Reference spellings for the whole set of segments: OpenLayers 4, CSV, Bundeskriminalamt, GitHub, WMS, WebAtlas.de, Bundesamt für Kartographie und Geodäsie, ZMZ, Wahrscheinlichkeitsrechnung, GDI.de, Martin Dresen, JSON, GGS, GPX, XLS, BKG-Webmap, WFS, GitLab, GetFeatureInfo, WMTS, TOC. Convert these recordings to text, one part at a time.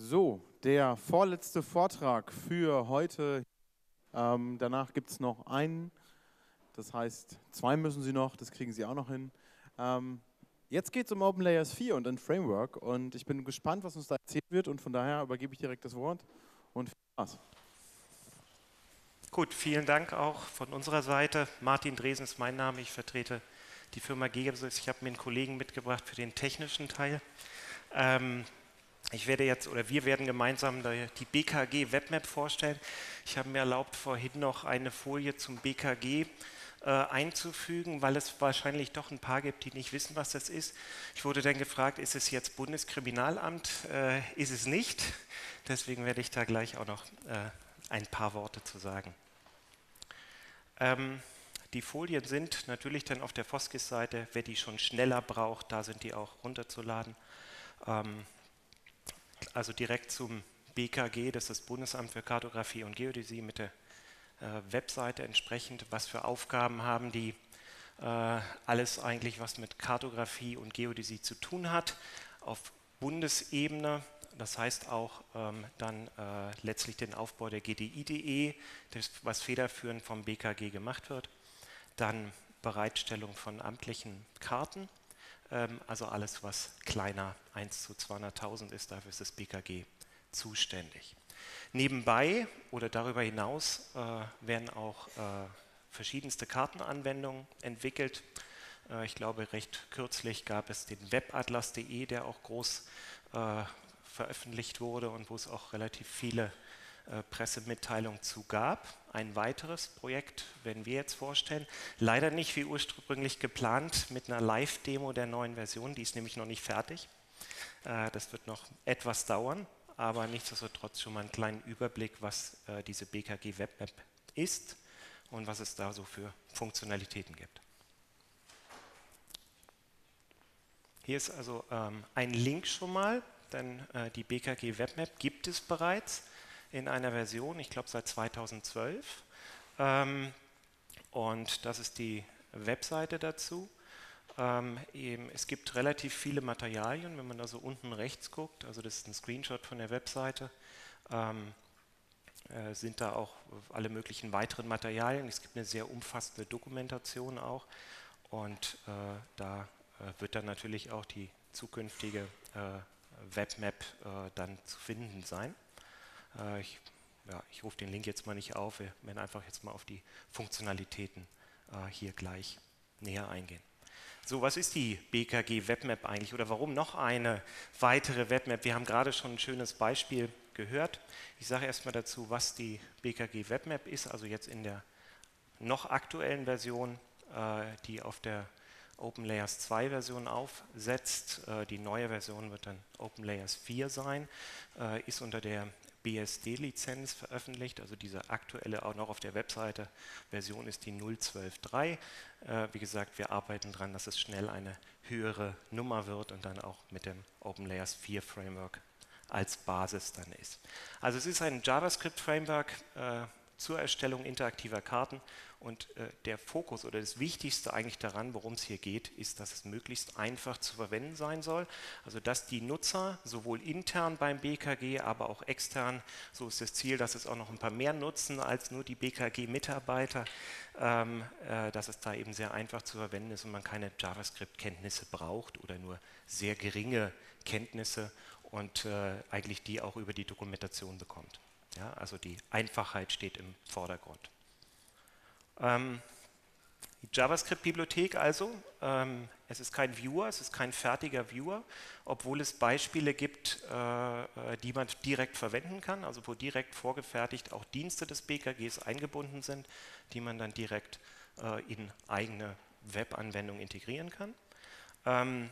So, der vorletzte Vortrag für heute. Danach gibt es noch einen. Das heißt, zwei müssen Sie noch, das kriegen Sie auch noch hin. Jetzt geht es um OpenLayers 4 und ein Framework. Und ich bin gespannt, was uns da erzählt wird. Und von daher übergebe ich direkt das Wort. Und viel Spaß. Gut, vielen Dank auch von unserer Seite. Martin Dresen ist mein Name. Ich vertrete die Firma GGS. Ich habe mir einen Kollegen mitgebracht für den technischen Teil. Wir werden gemeinsam die BKG-Webmap vorstellen. Ich habe mir erlaubt, vorhin noch eine Folie zum BKG einzufügen, weil es wahrscheinlich doch ein paar gibt, die nicht wissen, was das ist. Ich wurde dann gefragt, ist es jetzt Bundeskriminalamt? Ist es nicht. Deswegen werde ich da gleich auch noch ein paar Worte zu sagen. Die Folien sind natürlich dann auf der Foskis-Seite. Wer die schon schneller braucht, da sind die auch runterzuladen. Also direkt zum BKG, das ist das Bundesamt für Kartographie und Geodäsie, mit der Webseite entsprechend, was für Aufgaben haben die, alles eigentlich, was mit Kartografie und Geodäsie zu tun hat, auf Bundesebene, das heißt auch letztlich den Aufbau der GDI.de, was federführend vom BKG gemacht wird, dann Bereitstellung von amtlichen Karten, also alles, was kleiner 1:200.000 ist, dafür ist das BKG zuständig. Nebenbei oder darüber hinaus werden auch verschiedenste Kartenanwendungen entwickelt. Ich glaube, recht kürzlich gab es den WebAtlas.de, der auch groß veröffentlicht wurde und wo es auch relativ viele Pressemitteilungen zu gab. Ein weiteres Projekt werden wir jetzt vorstellen. Leider nicht wie ursprünglich geplant mit einer Live-Demo der neuen Version. Die ist nämlich noch nicht fertig. Das wird noch etwas dauern, aber nichtsdestotrotz schon mal einen kleinen Überblick, was diese BKG-Webmap ist und was es da so für Funktionalitäten gibt. Hier ist also ein Link schon mal, denn die BKG-Webmap gibt es bereits in einer Version, ich glaube seit 2012. Und das ist die Webseite dazu. Es gibt relativ viele Materialien, wenn man da so unten rechts guckt, also das ist ein Screenshot von der Webseite, sind da auch alle möglichen weiteren Materialien. Es gibt eine sehr umfassende Dokumentation auch und da wird dann natürlich auch die zukünftige Webmap dann zu finden sein. Ich rufe den Link jetzt mal nicht auf, wir werden einfach jetzt mal auf die Funktionalitäten hier gleich näher eingehen. So, was ist die BKG-Webmap eigentlich oder warum noch eine weitere Webmap? Wir haben gerade schon ein schönes Beispiel gehört. Ich sage erstmal dazu, was die BKG-Webmap ist, also jetzt in der noch aktuellen Version, die auf der OpenLayers 2 Version aufsetzt. Die neue Version wird dann OpenLayers 4 sein, ist unter der BSD-Lizenz veröffentlicht, also diese aktuelle, auch noch auf der Webseite Version ist die 0.12.3. Wie gesagt, wir arbeiten daran, dass es schnell eine höhere Nummer wird und dann auch mit dem OpenLayers 4 Framework als Basis dann ist. Also es ist ein JavaScript-Framework zur Erstellung interaktiver Karten und der Fokus oder das Wichtigste eigentlich daran, worum es hier geht, ist, dass es möglichst einfach zu verwenden sein soll. Also dass die Nutzer sowohl intern beim BKG, aber auch extern, so ist das Ziel, dass es auch noch ein paar mehr nutzen als nur die BKG-Mitarbeiter, dass es da eben sehr einfach zu verwenden ist und man keine JavaScript-Kenntnisse braucht oder nur sehr geringe Kenntnisse und eigentlich die auch über die Dokumentation bekommt. Ja, also die Einfachheit steht im Vordergrund. Die JavaScript-Bibliothek also, es ist kein Viewer, es ist kein fertiger Viewer, obwohl es Beispiele gibt, die man direkt verwenden kann, also wo direkt vorgefertigt auch Dienste des BKGs eingebunden sind, die man dann direkt in eigene Webanwendung integrieren kann.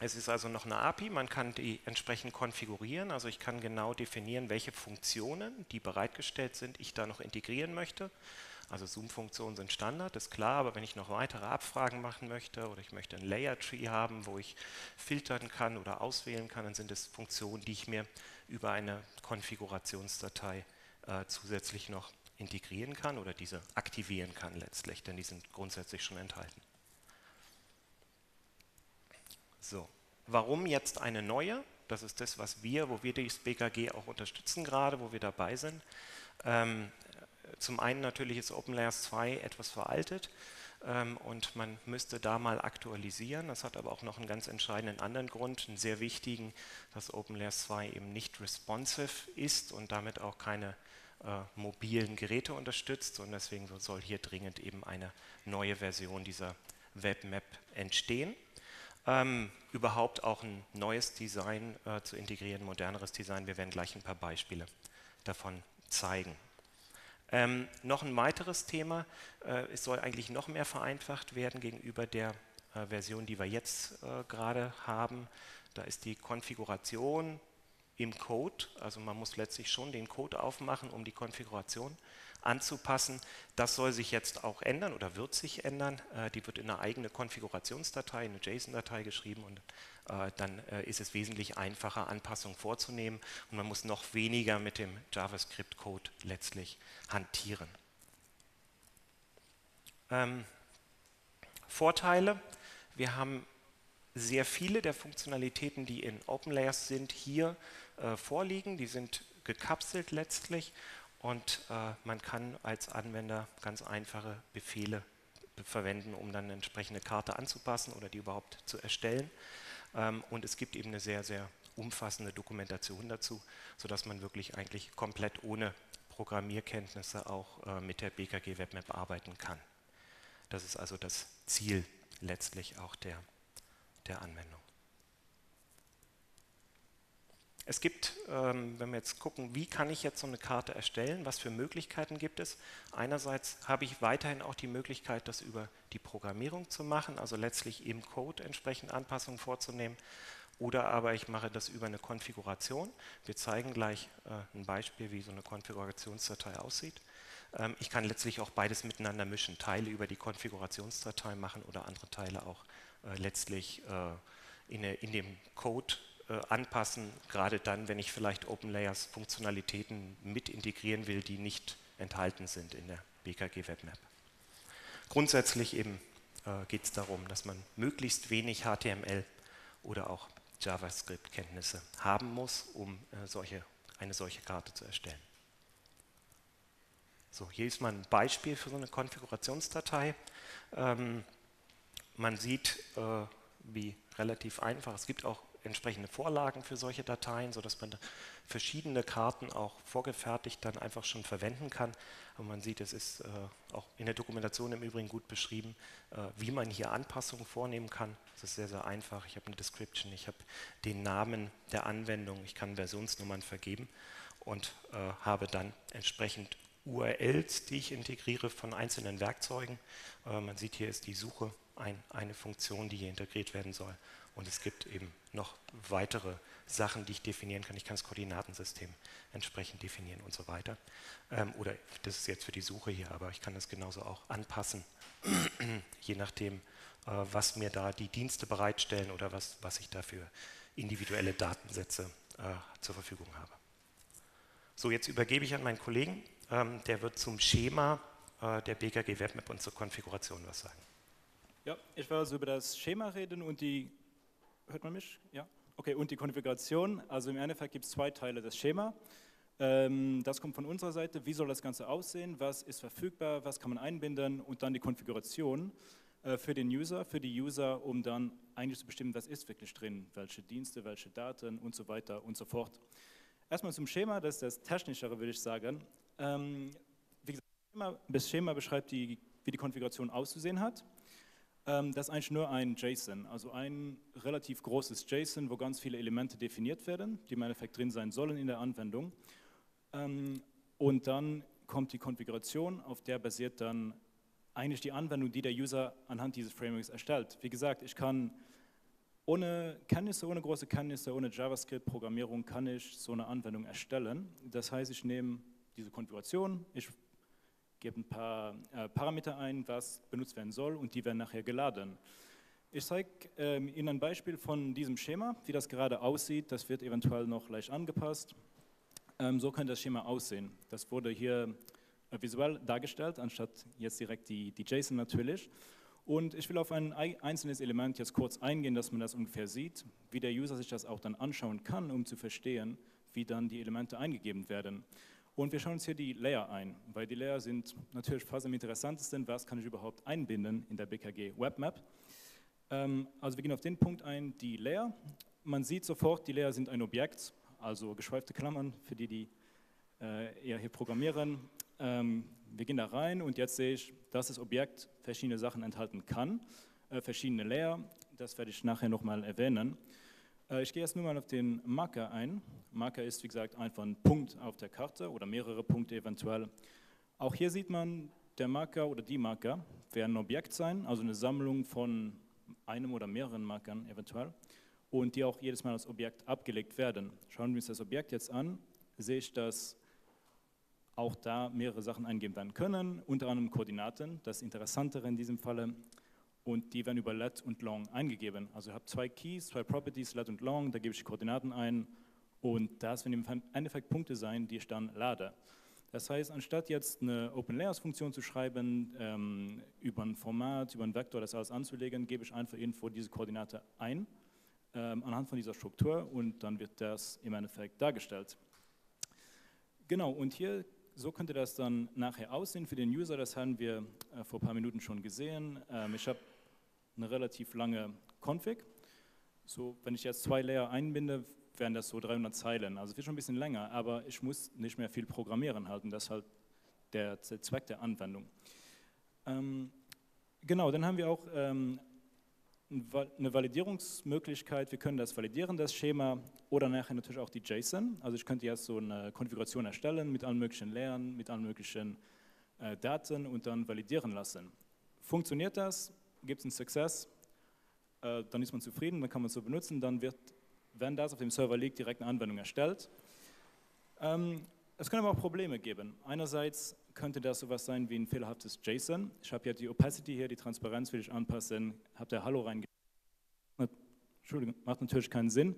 Es ist also noch eine API, man kann die entsprechend konfigurieren, also ich kann genau definieren, welche Funktionen, die bereitgestellt sind, ich da noch integrieren möchte. Also Zoom-Funktionen sind Standard, ist klar, aber wenn ich noch weitere Abfragen machen möchte oder ich möchte ein Layer-Tree haben, wo ich filtern kann oder auswählen kann, dann sind es Funktionen, die ich mir über eine Konfigurationsdatei zusätzlich noch integrieren kann oder diese aktivieren kann letztlich, denn die sind grundsätzlich schon enthalten. So, warum jetzt eine neue? Das ist das, was wir, wo wir das BKG auch unterstützen gerade, wo wir dabei sind. Zum einen natürlich ist OpenLayers 2 etwas veraltet und man müsste da mal aktualisieren. Das hat aber auch noch einen ganz entscheidenden anderen Grund, einen sehr wichtigen, dass OpenLayers 2 eben nicht responsive ist und damit auch keine mobilen Geräte unterstützt. Und deswegen soll hier dringend eben eine neue Version dieser Webmap entstehen. Überhaupt auch ein neues Design zu integrieren, moderneres Design. Wir werden gleich ein paar Beispiele davon zeigen. Noch ein weiteres Thema, es soll eigentlich noch mehr vereinfacht werden gegenüber der Version, die wir jetzt gerade haben. Da ist die Konfiguration im Code, also man muss letztlich schon den Code aufmachen, um die Konfiguration anzupassen. Das soll sich jetzt auch ändern oder wird sich ändern. Die wird in eine eigene Konfigurationsdatei, eine JSON-Datei geschrieben und dann ist es wesentlich einfacher, Anpassungen vorzunehmen und man muss noch weniger mit dem JavaScript-Code letztlich hantieren. Vorteile. Wir haben sehr viele der Funktionalitäten, die in OpenLayers sind, hier vorliegen. Die sind gekapselt letztlich. Und man kann als Anwender ganz einfache Befehle verwenden, um dann eine entsprechende Karte anzupassen oder die überhaupt zu erstellen. Und es gibt eben eine sehr, sehr umfassende Dokumentation dazu, sodass man wirklich eigentlich komplett ohne Programmierkenntnisse auch mit der BKG-Webmap arbeiten kann. Das ist also das Ziel letztlich auch der Anwendung. Es gibt, wenn wir jetzt gucken, wie kann ich jetzt so eine Karte erstellen, was für Möglichkeiten gibt es. Einerseits habe ich weiterhin auch die Möglichkeit, das über die Programmierung zu machen, also letztlich im Code entsprechend Anpassungen vorzunehmen. Oder aber ich mache das über eine Konfiguration. Wir zeigen gleich ein Beispiel, wie so eine Konfigurationsdatei aussieht. Ich kann letztlich auch beides miteinander mischen, Teile über die Konfigurationsdatei machen oder andere Teile auch letztlich in dem Code anpassen, gerade dann, wenn ich vielleicht OpenLayers Funktionalitäten mit integrieren will, die nicht enthalten sind in der BKG-Webmap. Grundsätzlich eben geht es darum, dass man möglichst wenig HTML oder auch JavaScript-Kenntnisse haben muss, um eine solche Karte zu erstellen. So, hier ist mal ein Beispiel für so eine Konfigurationsdatei. Man sieht, wie relativ einfach, es gibt auch entsprechende Vorlagen für solche Dateien, sodass man verschiedene Karten auch vorgefertigt dann einfach schon verwenden kann. Und man sieht, es ist auch in der Dokumentation im Übrigen gut beschrieben, wie man hier Anpassungen vornehmen kann. Das ist sehr, sehr einfach. Ich habe eine Description, ich habe den Namen der Anwendung, ich kann Versionsnummern vergeben und habe dann entsprechend URLs, die ich integriere von einzelnen Werkzeugen. Man sieht, hier ist die Suche eine Funktion, die hier integriert werden soll. Und es gibt eben noch weitere Sachen, die ich definieren kann. Ich kann das Koordinatensystem entsprechend definieren und so weiter. Oder das ist jetzt für die Suche hier, aber ich kann das genauso auch anpassen, je nachdem, was mir da die Dienste bereitstellen oder was ich dafür individuelle Datensätze zur Verfügung habe. So, jetzt übergebe ich an meinen Kollegen. Der wird zum Schema der BKG-Webmap und zur Konfiguration was sagen. Ja, ich werde also über das Schema reden und die Hört man mich? Ja? Okay, und die Konfiguration. Also im Endeffekt gibt es zwei Teile, das Schema. Das kommt von unserer Seite. Wie soll das Ganze aussehen? Was ist verfügbar? Was kann man einbinden? Und dann die Konfiguration für die User, um dann eigentlich zu bestimmen, was ist wirklich drin, welche Dienste, welche Daten und so weiter und so fort. Erstmal zum Schema, das ist das Technischere, würde ich sagen. Wie gesagt, das Schema beschreibt, wie die Konfiguration auszusehen hat. Das ist eigentlich nur ein JSON, also ein relativ großes JSON, wo ganz viele Elemente definiert werden, die im Endeffekt drin sein sollen in der Anwendung. Und dann kommt die Konfiguration, auf der basiert dann eigentlich die Anwendung, die der User anhand dieses Frameworks erstellt. Wie gesagt, ich kann ohne große Kenntnisse, ohne JavaScript-Programmierung, kann ich so eine Anwendung erstellen. Das heißt, ich nehme diese Konfiguration, ich gebe ein paar Parameter ein, was benutzt werden soll und die werden nachher geladen. Ich zeige Ihnen ein Beispiel von diesem Schema, wie das gerade aussieht. Das wird eventuell noch leicht angepasst. So könnte das Schema aussehen. Das wurde hier visuell dargestellt, anstatt jetzt direkt die JSON natürlich. Und ich will auf ein einzelnes Element jetzt kurz eingehen, dass man das ungefähr sieht, wie der User sich das auch dann anschauen kann, um zu verstehen, wie dann die Elemente eingegeben werden. Und wir schauen uns hier die Layer ein, weil die Layer sind natürlich fast am interessantesten, was kann ich überhaupt einbinden in der BKG-Webmap. Also wir gehen auf den Punkt ein, die Layer. Man sieht sofort, die Layer sind ein Objekt, also geschweifte Klammern für die, die eher hier programmieren. Wir gehen da rein und jetzt sehe ich, dass das Objekt verschiedene Sachen enthalten kann, verschiedene Layer, das werde ich nachher nochmal erwähnen. Ich gehe jetzt nur mal auf den Marker ein. Marker ist, wie gesagt, einfach ein Punkt auf der Karte oder mehrere Punkte eventuell. Auch hier sieht man, der Marker oder die Marker werden ein Objekt sein, also eine Sammlung von einem oder mehreren Markern eventuell und die auch jedes Mal als Objekt abgelegt werden. Schauen wir uns das Objekt jetzt an, sehe ich, dass auch da mehrere Sachen eingeben werden können, unter anderem Koordinaten, das Interessantere in diesem Falle, und die werden über let und long eingegeben. Also ich habe zwei Keys, zwei Properties, let und long, da gebe ich die Koordinaten ein und das werden im Endeffekt Punkte sein, die ich dann lade. Das heißt, anstatt jetzt eine OpenLayers-Funktion zu schreiben, über ein Format, über einen Vektor das alles anzulegen, gebe ich einfach irgendwo diese Koordinate ein, anhand von dieser Struktur und dann wird das im Endeffekt dargestellt. Genau, und hier so könnte das dann nachher aussehen für den User, das haben wir vor ein paar Minuten schon gesehen. Ich habe eine relativ lange Config. So, wenn ich jetzt zwei Layer einbinde, wären das so 300 Zeilen. Also wird schon ein bisschen länger, aber ich muss nicht mehr viel programmieren halten. Das ist halt der Zweck der Anwendung. Genau, dann haben wir auch eine Validierungsmöglichkeit. Wir können das validieren, das Schema, oder nachher natürlich auch die JSON. Also ich könnte jetzt so eine Konfiguration erstellen mit allen möglichen Layern, mit allen möglichen Daten und dann validieren lassen. Funktioniert das? Gibt es einen Success? Dann ist man zufrieden, dann kann man es so benutzen, dann wird, wenn das auf dem Server liegt, direkt eine Anwendung erstellt. Es können aber auch Probleme geben. Einerseits könnte das sowas sein wie ein fehlerhaftes JSON. Ich habe ja die Opacity hier, die Transparenz will ich anpassen, habe da Hallo reingegeben. Entschuldigung, macht natürlich keinen Sinn.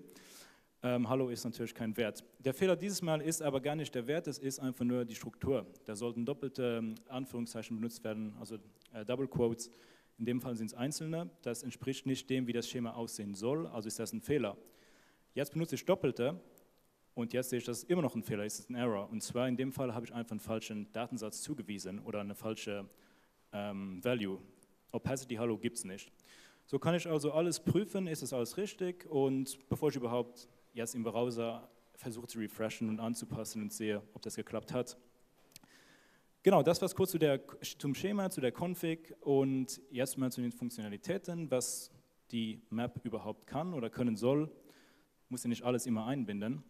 Hallo ist natürlich kein Wert. Der Fehler dieses Mal ist aber gar nicht der Wert, es ist einfach nur die Struktur. Da sollten doppelte Anführungszeichen benutzt werden, also Double Quotes. In dem Fall sind es einzelne. Das entspricht nicht dem, wie das Schema aussehen soll, also ist das ein Fehler. Jetzt benutze ich Doppelte und jetzt sehe ich, dass es immer noch ein Fehler ist, es ist ein Error. Und zwar in dem Fall habe ich einfach einen falschen Datensatz zugewiesen oder eine falsche Value. Opacity Hello gibt es nicht. So kann ich also alles prüfen, ist das alles richtig, und bevor ich überhaupt jetzt im Browser versuche zu refreshen und anzupassen und sehe, ob das geklappt hat. Genau, das war es kurz zum Schema, zu der Config, und jetzt mal zu den Funktionalitäten, was die Map überhaupt kann oder können soll. Muss ja nicht alles immer einbinden.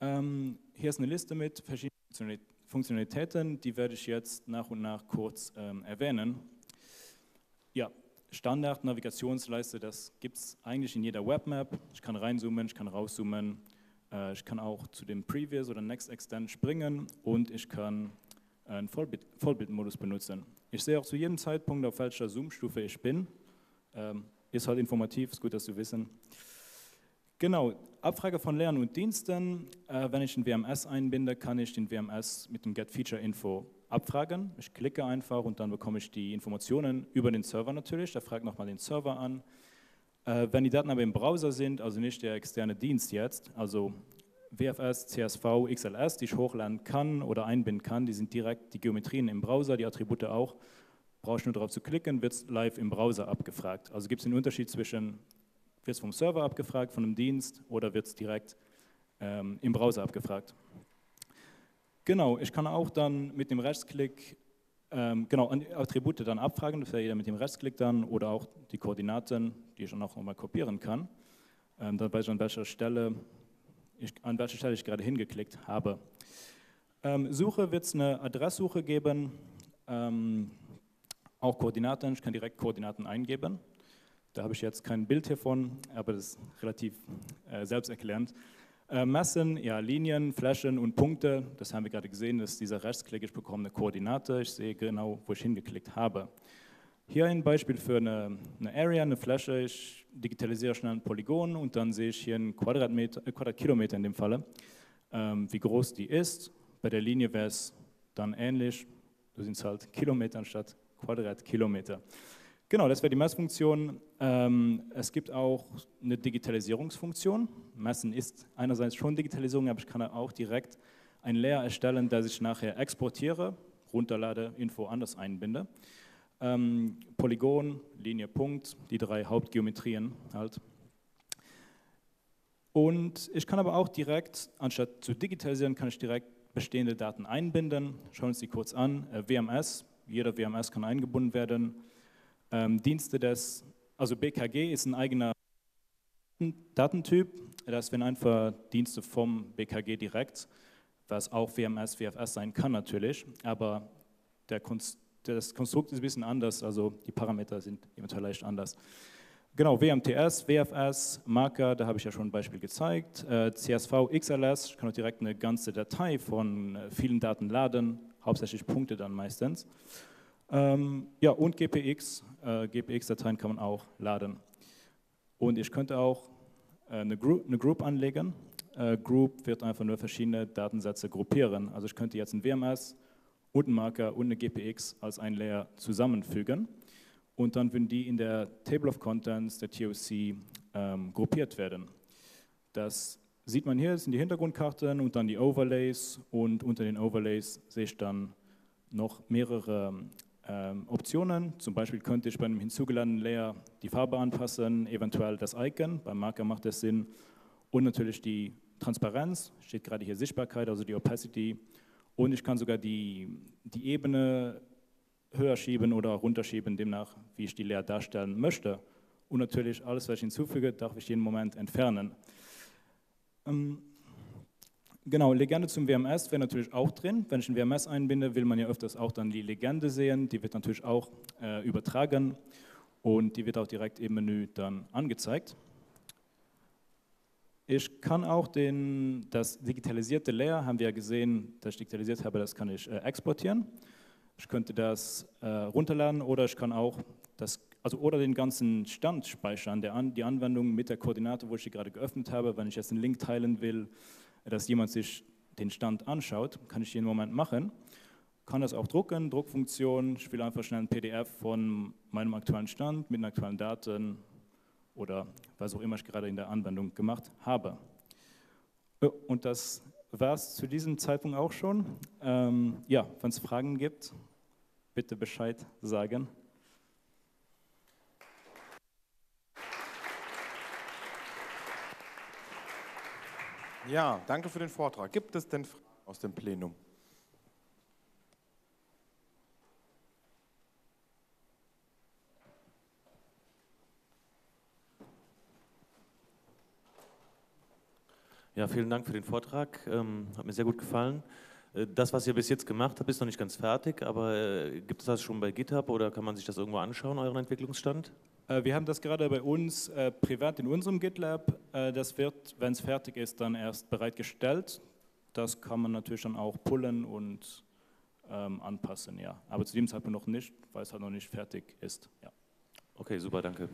Hier ist eine Liste mit verschiedenen Funktionalitäten, die werde ich jetzt nach und nach kurz erwähnen. Ja, Standard Navigationsleiste, das gibt es eigentlich in jeder Webmap. Ich kann reinzoomen, ich kann rauszoomen, ich kann auch zu dem Previous oder Next Extend springen und ich kann einen Vollbildmodus benutzen. Ich sehe auch zu jedem Zeitpunkt, auf welcher Zoom-Stufe ich bin. Ist halt informativ, ist gut, das zu wissen. Genau, Abfrage von Layern und Diensten. Wenn ich den WMS einbinde, kann ich den WMS mit dem GetFeatureInfo abfragen. Ich klicke einfach und dann bekomme ich die Informationen über den Server natürlich. Da fragt nochmal den Server an. Wenn die Daten aber im Browser sind, also nicht der externe Dienst jetzt, also WFS, CSV, XLS, die ich hochladen kann oder einbinden kann, die sind direkt die Geometrien im Browser, die Attribute auch. Brauche ich nur darauf zu klicken, wird es live im Browser abgefragt. Also gibt es den Unterschied zwischen: wird es vom Server abgefragt, von einem Dienst, oder wird es direkt im Browser abgefragt. Genau, ich kann auch dann mit dem Rechtsklick, Attribute dann abfragen, das wäre jeder mit dem Rechtsklick dann, oder auch die Koordinaten, die ich dann auch nochmal kopieren kann. Dann weiß ich, an welcher Stelle ich gerade hingeklickt habe. Suche wird es eine Adresssuche geben, auch Koordinaten, ich kann direkt Koordinaten eingeben. Da habe ich jetzt kein Bild hiervon, aber das ist relativ selbsterklärend. Massen, ja, Linien, Flächen und Punkte, das haben wir gerade gesehen, dass dieser Rechtsklick, ich bekomme eine Koordinate, ich sehe genau, wo ich hingeklickt habe. Hier ein Beispiel für eine Area, eine Fläche, ich digitalisiere schnell ein Polygon und dann sehe ich hier einen Quadratkilometer in dem Falle, wie groß die ist. Bei der Linie wäre es dann ähnlich, da sind es halt Kilometer anstatt Quadratkilometer. Genau, das wäre die Messfunktion. Es gibt auch eine Digitalisierungsfunktion. Messen ist einerseits schon Digitalisierung, aber ich kann auch direkt einen Layer erstellen, der ich nachher exportiere, runterlade, Info anders einbinde. Polygon, Linie, Punkt, die drei Hauptgeometrien halt. Und ich kann aber auch direkt, anstatt zu digitalisieren, kann ich direkt bestehende Daten einbinden. Schauen wir uns die kurz an. WMS, jeder WMS kann eingebunden werden. Dienste des, also BKG ist ein eigener Datentyp, das wären einfach Dienste vom BKG direkt, was auch WMS, WFS sein kann natürlich, aber das Konstrukt ist ein bisschen anders, also die Parameter sind eventuell leicht anders. Genau, WMTS, WFS, Marker, da habe ich ja schon ein Beispiel gezeigt, CSV, XLS, ich kann auch direkt eine ganze Datei von vielen Daten laden, hauptsächlich Punkte dann meistens. Ja, und GPX, GPX-Dateien kann man auch laden. Und ich könnte auch eine Group anlegen. Group wird einfach nur verschiedene Datensätze gruppieren. Also ich könnte jetzt ein WMS und einen Marker und eine GPX als ein Layer zusammenfügen. Und dann würden die in der Table of Contents, der TOC, gruppiert werden. Das sieht man hier, das sind die Hintergrundkarten und dann die Overlays. Und unter den Overlays sehe ich dann noch mehrere Optionen, zum Beispiel könnte ich bei einem hinzugeladenen Layer die Farbe anpassen, eventuell das Icon, beim Marker macht das Sinn und natürlich die Transparenz, steht gerade hier Sichtbarkeit, also die Opacity und ich kann sogar die Ebene höher schieben oder runterschieben, demnach wie ich die Layer darstellen möchte und natürlich alles, was ich hinzufüge, darf ich jeden Moment entfernen. Genau, Legende zum WMS wäre natürlich auch drin. Wenn ich ein WMS einbinde, will man ja öfters auch dann die Legende sehen. Die wird natürlich auch übertragen und die wird auch direkt im Menü dann angezeigt. Ich kann auch das digitalisierte Layer, haben wir ja gesehen, das ich digitalisiert habe, das kann ich exportieren. Ich könnte das runterladen oder ich kann auch oder den ganzen Stand speichern, die Anwendung mit der Koordinate, wo ich sie gerade geöffnet habe, wenn ich jetzt einen Link teilen will, dass jemand sich den Stand anschaut, kann ich jeden Moment machen. Kann das auch drucken, Druckfunktion, ich will einfach schnell ein PDF von meinem aktuellen Stand mit den aktuellen Daten oder was auch immer ich gerade in der Anwendung gemacht habe. Und das war es zu diesem Zeitpunkt auch schon. Ja, wenn es Fragen gibt, bitte Bescheid sagen. Ja, danke für den Vortrag. Gibt es denn Fragen aus dem Plenum? Ja, vielen Dank für den Vortrag. Hat mir sehr gut gefallen. Das, was ihr bis jetzt gemacht habt, ist noch nicht ganz fertig, aber gibt es das schon bei GitHub oder kann man sich das irgendwo anschauen, euren Entwicklungsstand? Wir haben das gerade bei uns privat in unserem GitLab. Das wird, wenn es fertig ist, dann erst bereitgestellt. Das kann man natürlich dann auch pullen und anpassen, ja. Aber zu dem Zeitpunkt noch nicht, weil es halt noch nicht fertig ist. Ja. Okay, super, danke.